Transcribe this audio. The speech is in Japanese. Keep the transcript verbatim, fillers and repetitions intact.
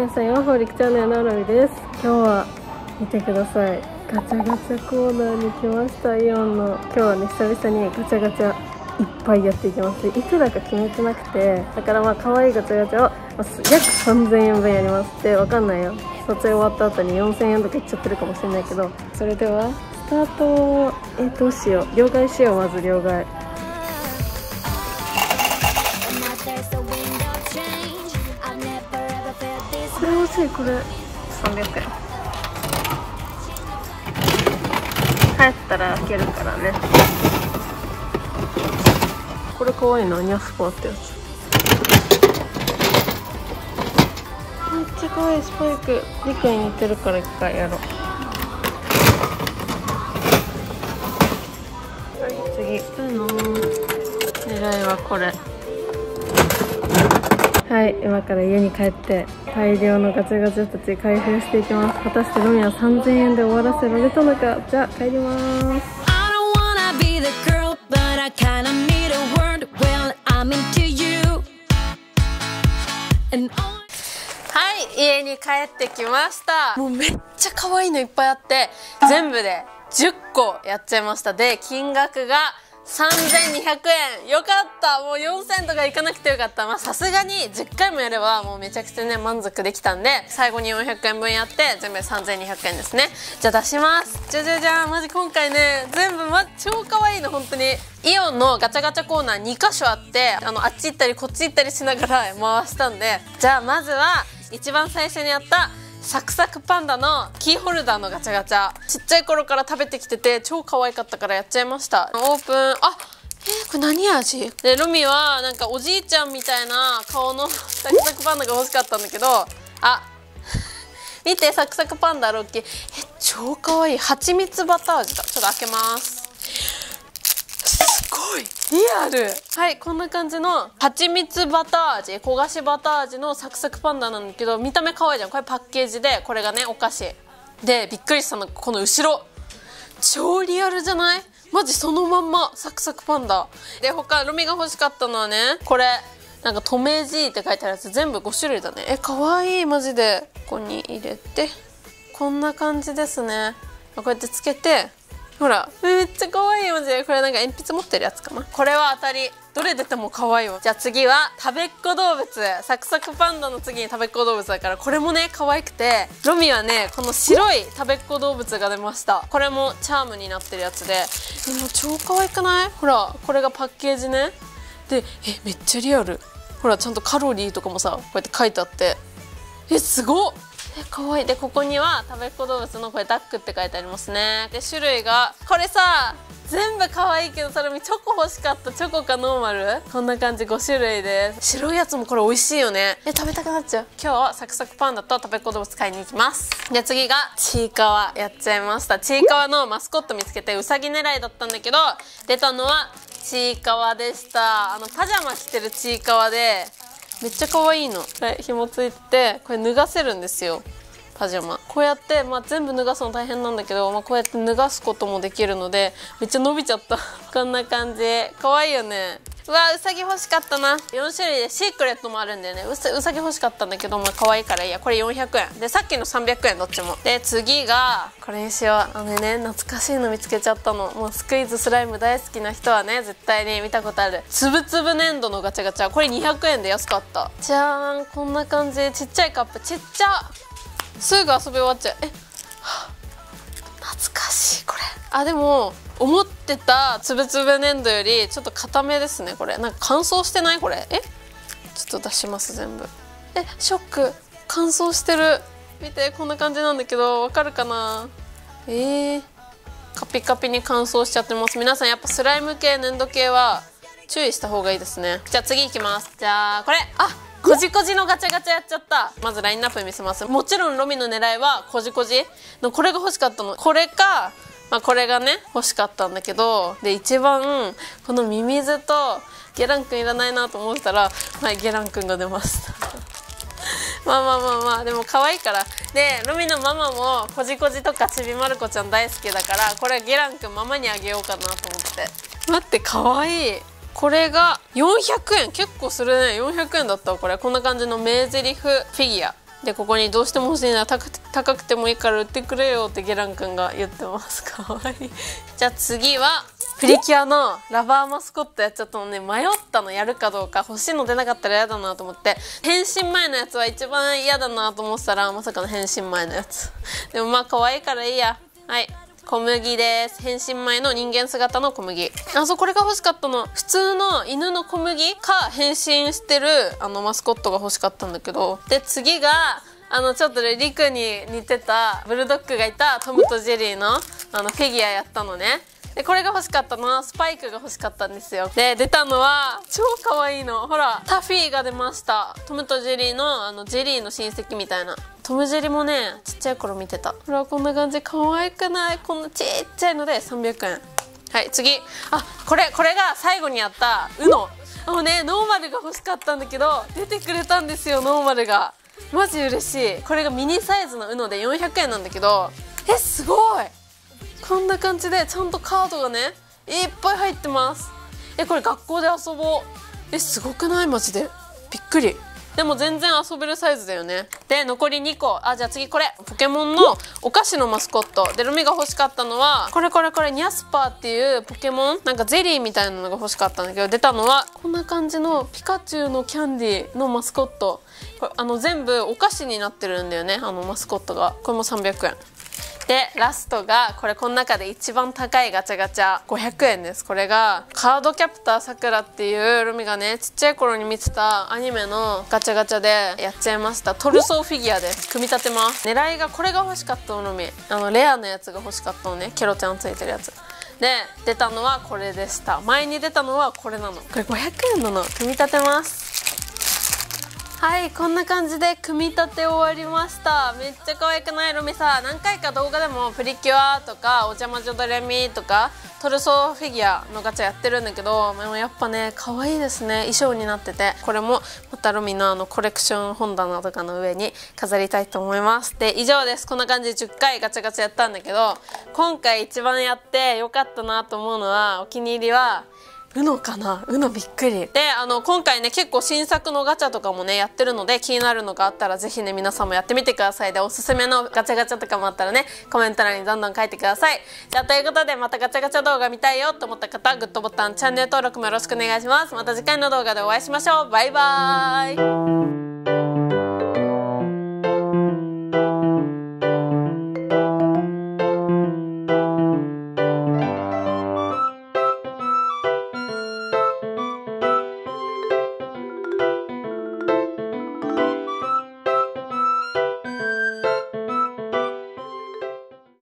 皆さん、ワーホリキチャンネルのロイです。今日は見てください、ガチャガチャコーナーに来ました。イオンの。今日はね、久々にガチャガチャいっぱいやっていきます。いくらか決めてなくて、だからまあ可愛いガチャガチャを約さんぜんえんぶんやります。で、わかんないよ、撮影終わった後によんせんえんとかいっちゃってるかもしれないけど。それではスタート。え、どうしよう、両替しよう。まず両替。これ欲しい。これさんびゃくえん。帰ったら開けるからね。これ可愛いな、ニャスパーってやつ。めっちゃ可愛いスパイク。リクに似てるから一回やろう。次、スプーンの狙いはこれ。はい、今から家に帰って大量のガチャガチャたち開封していきます。果たしてロミはさんぜんえんで終わらせられたのか。じゃあ帰りまーす。はい、家に帰ってきました。もうめっちゃ可愛いのいっぱいあって、全部でじゅっこやっちゃいました。で、金額がさんぜんにひゃくえん。よかった。もうよんせんとかいかなくてよかった。まあさすがにじゅっかいもやればもうめちゃくちゃね、満足できたんで、最後によんひゃくえんぶんやって、全部さんぜんにひゃくえんですね。じゃあ出します。じゃじゃじゃん。マジ今回ね、全部ま、超可愛いの、本当に。イオンのガチャガチャコーナーにかしょあって、あの、あっち行ったりこっち行ったりしながら回したんで、じゃあまずは、一番最初にやった、サクサクパンダのキーホルダーのガチャガチャ。ちっちゃい頃から食べてきてて超可愛かったからやっちゃいました。オープン。あ、えー、これ何味で、ロミはなんかおじいちゃんみたいな顔のサクサクパンダが欲しかったんだけど、あ見て、サクサクパンダロッキー。え、超可愛い。はちみつバター味だ。ちょっと開けます。すごいリアル。はい、こんな感じのはちみつバター味、焦がしバター味のサクサクパンダなんだけど、見た目可愛いじゃん。これパッケージで、これがねお菓子で、びっくりしたのがこの後ろ。超リアルじゃない？マジそのまんまサクサクパンダで、他ロミが欲しかったのはね、これなんか「トメジー」って書いてあるやつ。全部ごしゅるいだね。え、可愛い。マジでここに入れて、こんな感じですね。こうやってつけて、ほら、めっちゃ可愛い。マジでこれなんか鉛筆持ってるやつかな。これは当たり。どれ出ても可愛いわ。じゃあ次はたべっ子動物。サクサクパンダの次にたべっ子動物だから、これもね可愛くて、ロミはねこの白いたべっ子動物が出ました。これもチャームになってるやつで、でも超可愛くない？ほら、これがパッケージね。で、え、めっちゃリアル。ほら、ちゃんとカロリーとかもさ、こうやって書いてあって、え、すごっ。かわいい。で、ここにはたべっ子動物の、これダックって書いてありますね。で、種類がこれさ、全部かわいいけど、それもチョコ欲しかった。チョコかノーマル。こんな感じごしゅるいです。白いやつもこれ美味しいよね。え、食べたくなっちゃう。今日はサクサクパンダとたべっ子動物買いに行きます。で、次がちいかわやっちゃいました。ちいかわのマスコット見つけて、うさぎ狙いだったんだけど、出たのはちいかわでした。あのパジャマ着てるちいかわで、めっちゃ可愛いの。これ紐ついて、これ脱がせるんですよ、パジャマ。こうやって、まあ、全部脱がすの大変なんだけど、まあ、こうやって脱がすこともできるので、めっちゃ伸びちゃったこんな感じ可愛いよね。うわ、うさぎ欲しかったな。よんしゅるいでシークレットもあるんだよね。うさ、うさぎ欲しかったんだけど、まあ、可愛いからいいや。これよんひゃくえんで、さっきのさんびゃくえん、どっちも。で、次がこれにしよう。あのね、懐かしいの見つけちゃったの。もうスクイーズスライム大好きな人はね、絶対に見たことあるつぶつぶ粘土のガチャガチャ。これにひゃくえんで安かった。じゃーん、こんな感じ。ちっちゃいカップ。ちっちゃ。すぐ遊び終わっちゃう。え、はあ、懐かしい。これ、あ、でも思ってたつぶつぶ粘土よりちょっと固めですね。これなんか乾燥してない？これ、え、ちょっと出します全部。え、ショック。乾燥してる。見て、こんな感じなんだけど、わかるかな。えー、カピカピに乾燥しちゃってます。皆さん、やっぱスライム系、粘土系は注意した方がいいですね。じゃあ次いきます。じゃあこれ、あ、こじこじのガチャガチャやっちゃった。まずラインナップ見せます。もちろんロミの狙いはこじこじの、これが欲しかったの。これか、まあ、これがね欲しかったんだけど、で、一番このミミズとゲランくんいらないなと思ってたら、はい、ゲランくんが出ましたまあまあまあまあ、でも可愛いから。で、ロミのママもこじこじとかちびまる子ちゃん大好きだから、これゲランくんママにあげようかなと思って。待って、可愛い。これがよんひゃくえん。結構するね。よんひゃくえんだったわ。これこんな感じの名台詞フィギュアでここにどうしても欲しいな、高く、高くてもいいから売ってくれよってゲラン君が言ってます。かわいい。じゃあ次はプリキュアのラバーマスコットやっちゃったのね。迷ったの、やるかどうか。欲しいの出なかったら嫌だなと思って、変身前のやつは一番嫌だなと思ってたらまさかの変身前のやつ。でもまあ可愛いからいいや。はい、小麦です。変身前の人間姿の小麦。あ、そう、これが欲しかったの。普通の犬の小麦か変身してるあのマスコットが欲しかったんだけど。で次があのちょっとねリクに似てたブルドッグがいたトムとジェリーの、 あのフィギュアやったのね。でこれが欲しかったの。スパイクが欲しかったんですよ。で出たのは超可愛いの。ほらタフィーが出ました。トムとジェリーのあのジェリーの親戚みたいな。トムジェリーもねちっちゃい頃見てた。ほらこんな感じ、可愛くない？こんなちっちゃいのでさんびゃくえん。はい次、あこれこれが最後にやったウノ。あのねノーマルが欲しかったんだけど出てくれたんですよ。ノーマルがマジ嬉しい。これがミニサイズのウノでよんひゃくえんなんだけど、えすごい、こんな感じでちゃんとカードがねいっぱい入ってます。えこれ学校で遊ぼう。えすごくない？マジでびっくり。でも全然遊べるサイズだよね。で残りにこ。あじゃあ次これポケモンのお菓子のマスコットで、ルミが欲しかったのはこれこれこれニャスパーっていうポケモン、なんかゼリーみたいなのが欲しかったんだけど、出たのはこんな感じのピカチュウのキャンディーのマスコット。これあの全部お菓子になってるんだよね、あのマスコットが。これもさんびゃくえんで、ラストがこれ、この中で一番高いガチャガチャごひゃくえんです。これがカードキャプターさくらっていうルミがねちっちゃい頃に見てたアニメのガチャガチャでやっちゃいました。トルソーフィギュアです。組み立てます。狙いがこれが欲しかったの、ルミあのレアのやつが欲しかったのね。ケロちゃんついてるやつで、出たのはこれでした。前に出たのはこれなの。これごひゃくえんなの。組み立てます。はい、こんな感じで組み立て終わりました。めっちゃ可愛くない？ルミさ、何回か動画でもプリキュアとかお邪魔女ドレミとかトルソーフィギュアのガチャやってるんだけど、でもやっぱね可愛いですね。衣装になってて、これもまたルミのあのコレクション本棚とかの上に飾りたいと思います。で以上です。こんな感じでじゅっかいガチャガチャやったんだけど、今回一番やってよかったなと思うのは、お気に入りはウノかな。ウノびっくりで、あの今回ね結構新作のガチャとかもねやってるので、気になるのがあったらぜひね皆さんもやってみてください。でおすすめのガチャガチャとかもあったらねコメント欄にどんどん書いてください。じゃあということで、またガチャガチャ動画見たいよと思った方、グッドボタン、チャンネル登録もよろしくお願いします。また次回の動画でお会いしましょう。バイバーイ。